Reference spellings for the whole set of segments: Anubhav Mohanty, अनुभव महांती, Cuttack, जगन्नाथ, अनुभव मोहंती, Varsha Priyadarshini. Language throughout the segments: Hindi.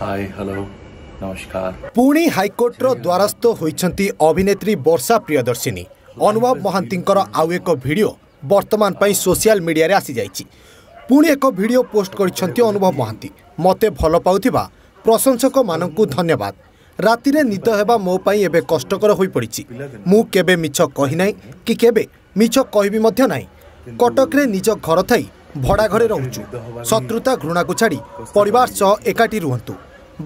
हाय हेलो नमस्कार। पुणी हाइकोर्ट रो द्वारस्थ होइछंती अभिनेत्री वर्षा प्रियदर्शिनी। अनुभव महांतींकर आउ एक भिडियो वर्तमान पई सोशल मीडिया रे आसी जाईची। पुणी एक भिडियो पोस्ट करिसंती अनुभव महांती। मते भलो पाउथिबा प्रशंसक माननकु धन्यवाद। राति रे निद हेबा मो पई एबे कष्टकर होई पड़िची। मु केबे मिछ कहि नै कि केबे मिछ कहिबी मध्य नै। कटक रे निज घर थाई भड़ा घरे रहूचु। शत्रुता घृणा को छाड़ी परिवार सह एकाठी रुहंतु।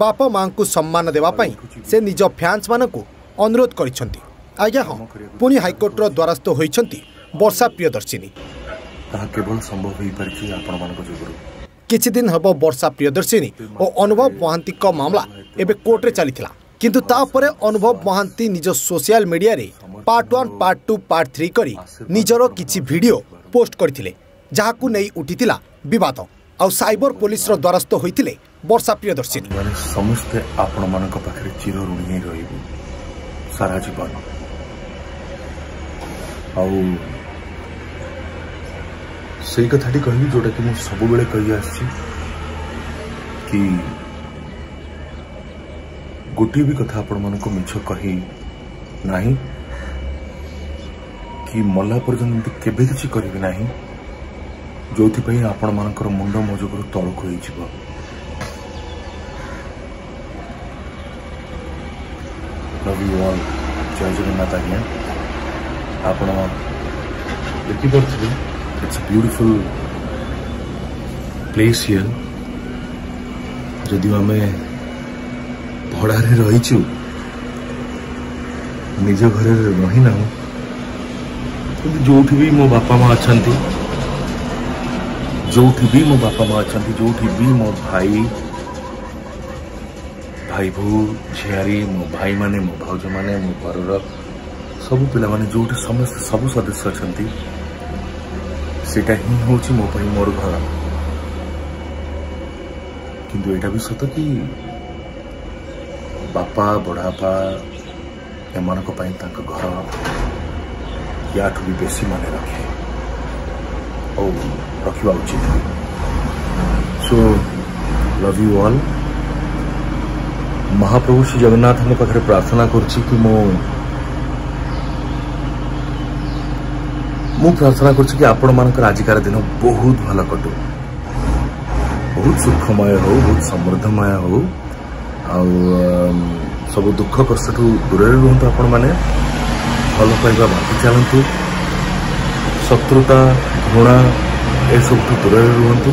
बाप मां को सम्मान देवा पई से निज फैंस मानकु अनुरोध करिसंती। आज्ञा हम पुणी हाइकोर्ट रो द्वारस्थ होइछंती वर्षा प्रियदर्शिनी। ता केवल संभव होई परकी आपण मानको जोगुरु किछि दिन हबो वर्षा प्रियदर्शिनी और अनुभव मोहंती को मामला एबे कोर्ट रे चलीथिला, किंतु ता परे अनुभव मोहंती निज सोशल मीडिया रे पार्ट 1 पार्ट 2 पार्ट 3 करी निजरो किछि वीडियो पोस्ट करथिले, जहाकू नहीं उठीला बद आउ साइबर पुलिस द्वारस्थ होते वर्षा प्रियदर्शिनी। समस्ते आपण मान चिर ऋणी रही सारा जीवन आई कथाटी कहबी जोटा कि मुझे सब बेले कही कि गोटे भी कथा आपण मान मिछ कही ना कि मला पर्यंत केबे किछि करबी नाही, जो आपण मान मुंड मजबूर तलक हो जय जगन्नाथ। आज्ञा आपण देखिपे इट्स ब्यूटीफुल प्लेस हियर। जदि आम भड़ा रही निज घर रही ना जो भी मो बापा माँ अच्छा, जो भी मो बापा माँ अच्छा, जो भी मो भाई भाई भू झियारी मो भाई माने मो भाज माने मो घर सब पिला माने जो समस्त सब सदस्य अच्छा सेटा ही हूँ मो भाई मोर घर। किंतु एटा भी सत कि बापा बड़ापा एम घर या भी बेसी मन रखे और रखा उचित। So love you all. महाप्रभु श्री जगन्नाथ पाखे प्रार्थना कर मु प्रार्थना कर आपण मानकर आजिकार दिन बहुत भल कटू, बहुत सुखमय हो, बहुत समृद्धमय हो, सब दुख कष्ट दूर रुहतु। आपण मैंने भल पाइबा बाकी चलतु, शत्रुता घृणा ए सब दूर रुहतु,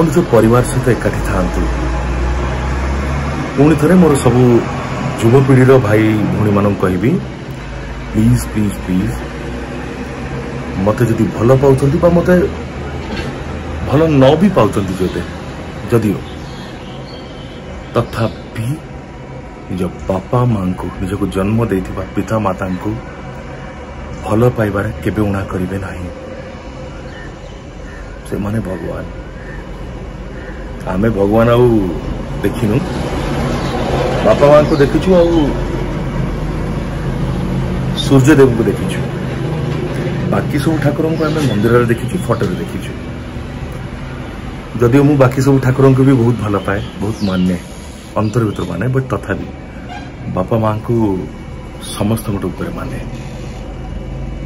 आज परिवार सहित एकाठी था। पुणी थे मोर सब युवपीढ़ीर भाई भूणी मान कहबी प्लीज प्लीज प्लीज मत जदि भल पा मत भल न भी पाते जदियो तथापि निज बापा माँ को निजक जन्म दे पिता माता को भल पाइबार केबे उणा करिबे नाही। से माने भगवान आमे भगवान आउ देखिनु बापा माँ को देखिछु आउ सूर्यदेव को देखिछु, बाकी सब ठाकुरों को आमे मंदिर देखिछु फोटो रे देखिछु। जदियो मु बाकी सब ठाकुरों को भी बहुत भल पाए, बहुत मान्य अंतर भीतर माने, बट तथा भी बापा माँ को समस्त गोटे माने।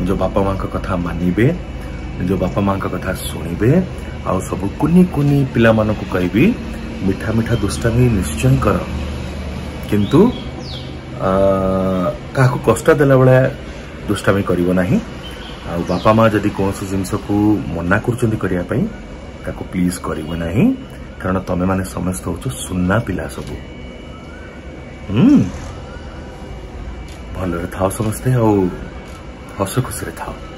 जो बापा माँ का कथा मानबे, जो बापा माँ का कथा शुणवे, आ सब कुनी कुनी पिला मानू कहबी मिठा मिठा दुष्टामी निश्चय कर, किंतु क्या कष्ट देला बेला दुष्टामी कर बापा माँ जदि कौन जिनस को मना करवाई प्लीज करना, कारण तमे माने समस्त हो सुन्ना पिला सबू भल था समस्ते हस खुशी थाओ।